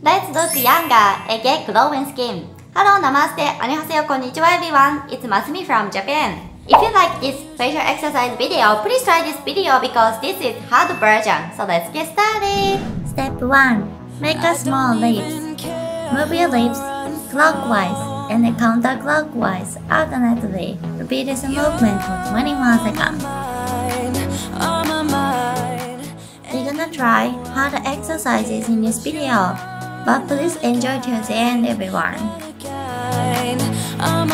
Let's look younger, aka glowing skin. Hello, namaste, annyeonghaseyo, konnichiwa everyone. It's Masumi from Japan. If you like this facial exercise video, please try this video because this is hard version. So let's get started. Step 1. Make a small lips. Move your lips clockwise and counterclockwise alternately. Repeat this movement for 21 seconds. We're gonna try hard exercises in this video, but please enjoy till the end, everyone. I'm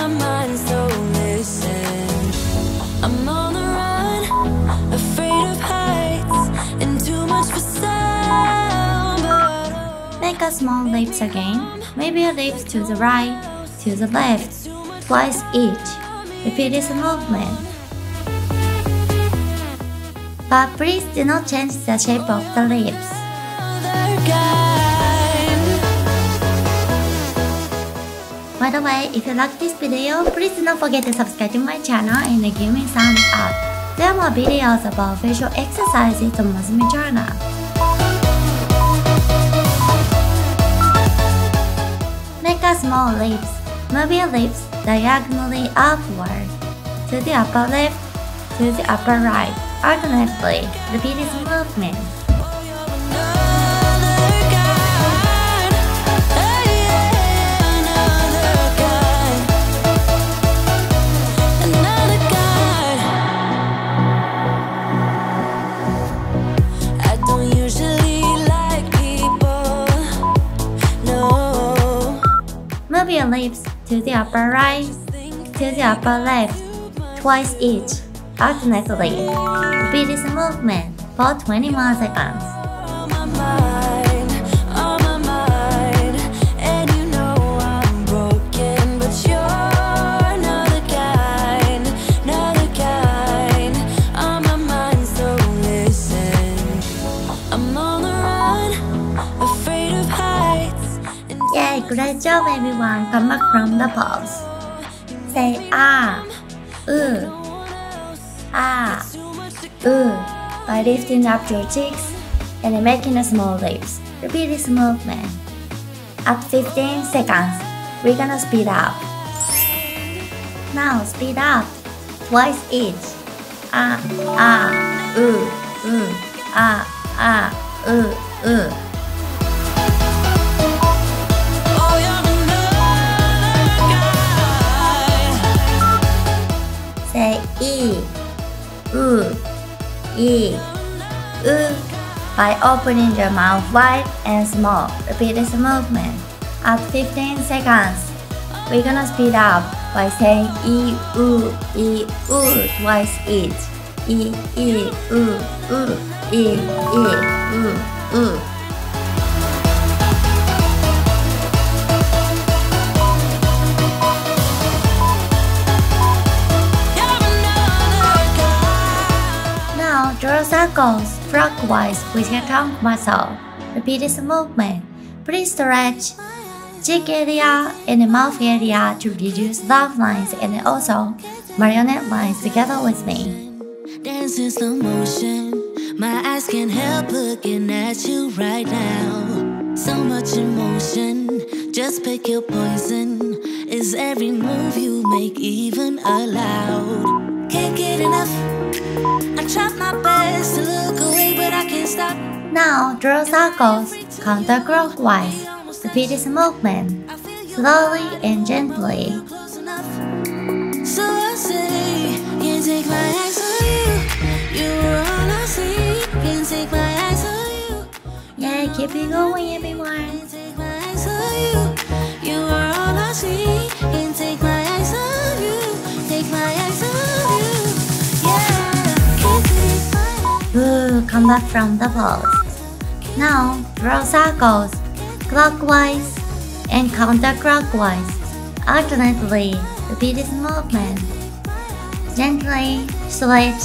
on the run, afraid of heights, and too much for sound. Make a small lips again. Move your lips to the right, to the left, twice each. Repeat this movement. But please do not change the shape of the lips. By the way, if you like this video, please do not forget to subscribe to my channel and give me thumbs up. There are more videos about facial exercises on Masumi channel. Make a small lips. Move your lips diagonally upward, to the upper left, to the upper right, alternately. Repeat this movement. Move your lips to the upper right, to the upper left, twice each, alternately. Repeat this movement for 21 seconds. Great job, everyone. Come back from the pause. Say ah, ooh, ah, ooh by lifting up your cheeks and making a small lips. Repeat this movement. Up 15 seconds. We're gonna speed up. Now speed up twice each. Ah, ah, ooh, ooh, ah, ah, ooh, ooh. E, oo, E, oo by opening your mouth wide and small. Repeat this movement. At 15 seconds, we're gonna speed up by saying E, oo twice each. E, oo, E, oo. Draw circles clockwise with your tongue muscle. Repeat this movement. Please stretch cheek area and mouth area to reduce laugh lines and also marionette lines together with me. Dance in slow motion. My eyes can't help looking at you right now. So much emotion. Just pick your poison. Is every move you make even allowed? Can't get enough. I tried my best to look away, but I can't stop. Now draw circles counterclockwise. Repeat this movement slowly and gently. So I say, can't take my eyes on you. You were all I see. Can't take my eyes on you. Yeah, keep it going, everyone. Can't take my eyes on you. You were all I see. Can't take my eyes on you. Take my eyes on you. Ooh, come back from the pose. Now, draw circles clockwise and counterclockwise. Alternately, repeat this movement. Gently stretch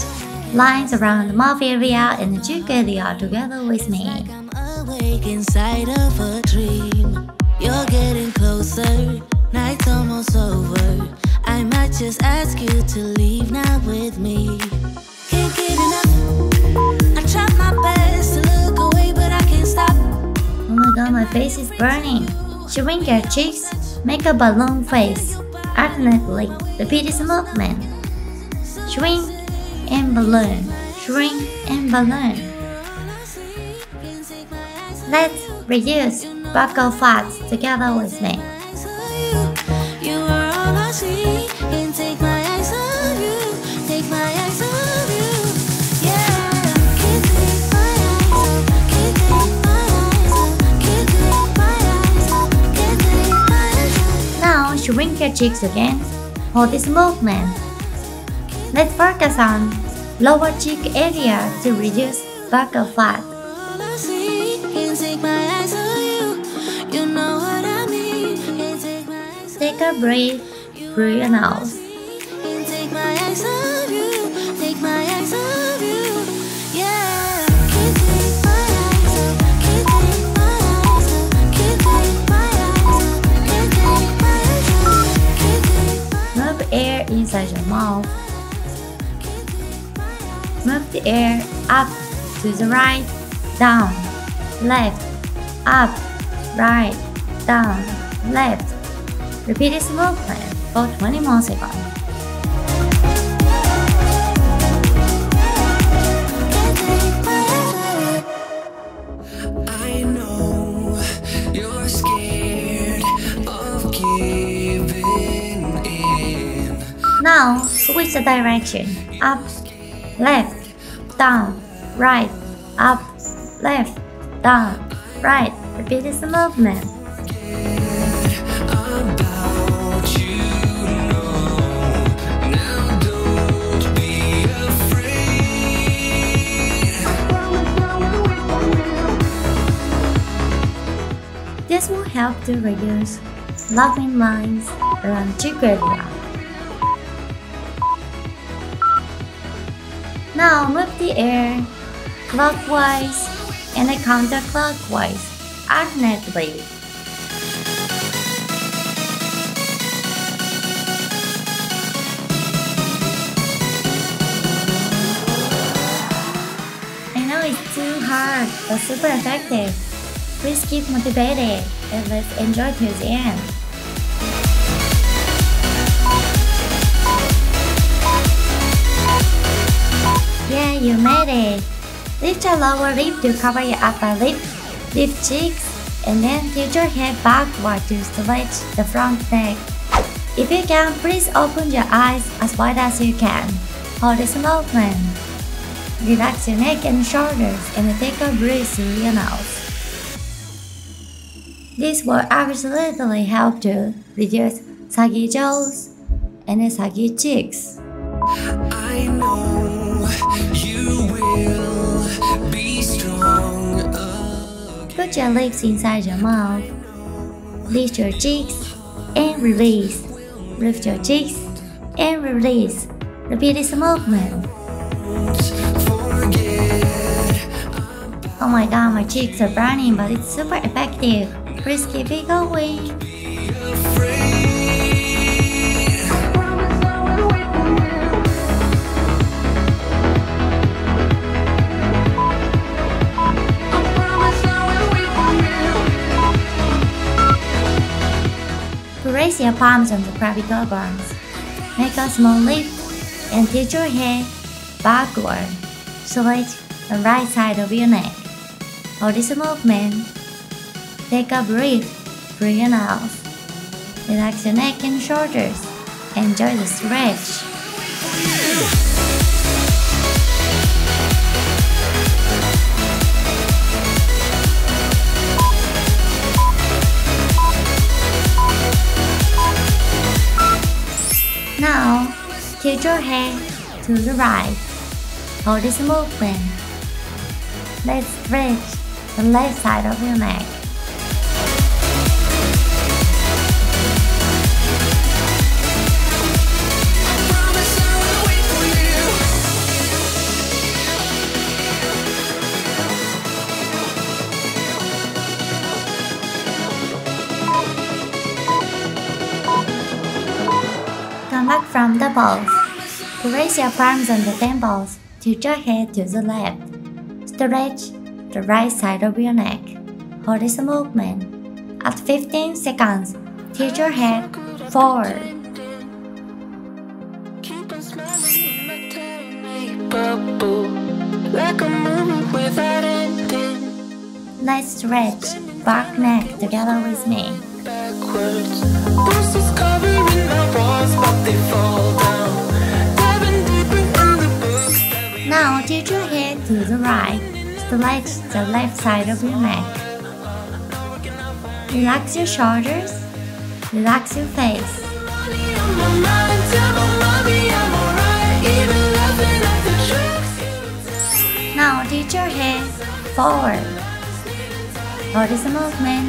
lines around the mouth area and the cheek area together with me. Like I'm awake inside of a dream. You're getting closer. Night's almost over. I might just ask you to leave now with me. Can't get enough. We're gonna my face is burning. She wrinkled her cheeks, make a balloon face, alternately repeat this movement. Shrink and balloon, shrink and balloon. Let's reduce vocal folds together with me. Now shrink your cheeks again for this movement. Let's focus on lower cheek area to reduce vocal fat. Take a breath through your nose. Move air inside your mouth. Move the air up to the right, down, left, up, right, down, left. Repeat this movement for 20 more seconds. I know you're scared of giving in. Now switch the direction. Up, left, down, right, up, left, down, right. Repeat this movement. This will help to reduce laughing lines around cheek area. Now move the air clockwise and counterclockwise alternately. I know it's too hard, but super effective. Please keep motivated and let's enjoy till the end. Yeah, you made it! Lift your lower lip to cover your upper lip, lift cheeks, and then tilt your head backward to stretch the front neck. If you can, please open your eyes as wide as you can. Hold this movement. Relax your neck and shoulders and take a breath through your nose. This will absolutely help to reduce saggy jaws and saggy cheeks. I know you will be strong again. Put your lips inside your mouth. Lift your cheeks and release. Lift your cheeks and release. Repeat this movement. Oh my god, my cheeks are burning, but it's super effective. Please keep it going. Place your palms on the clavicle bones. Make a small lift and tilt your head backward. Select the right side of your neck. Hold this movement. Take a breath through your nose. Relax your neck and shoulders. Enjoy the stretch. Now, tilt your head to the right. Hold this movement. Let's stretch the left side of your neck. Back from the pose. Place your palms on the temples, tilt your head to the left. Stretch the right side of your neck. for this movement. At 15 seconds, tilt your head forward. Let's stretch back neck together with me. Now tilt your head to the right. Stretch the left side of your neck. Relax your shoulders. Relax your face. Now tilt your head forward. For this movement,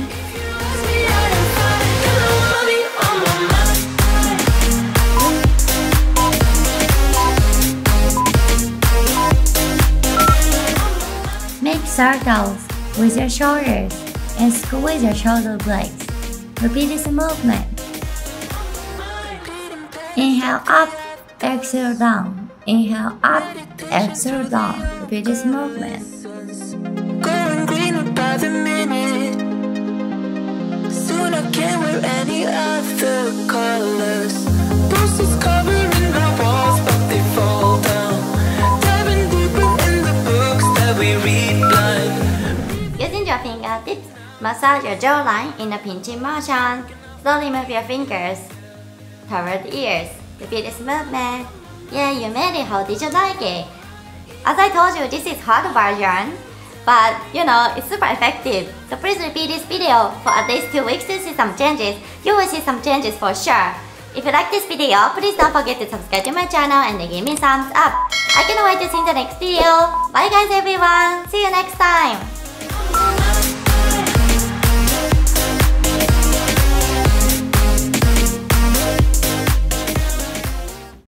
make circles with your shoulders and squeeze your shoulder blades. Repeat this movement. Inhale up, exhale down. Inhale up, exhale down. Repeat this movement. Using your fingertips, massage your jawline in a pinching motion. Slowly move your fingers toward the ears. Repeat this movement. Yeah, you made it. How did you like it? As I told you, this is hard version, but you know, it's super effective. So please repeat this video for at least 2 weeks to see some changes. You will see some changes for sure. If you like this video, please don't forget to subscribe to my channel and give me thumbs up. I cannot wait to see the next video. Bye guys everyone. See you next time.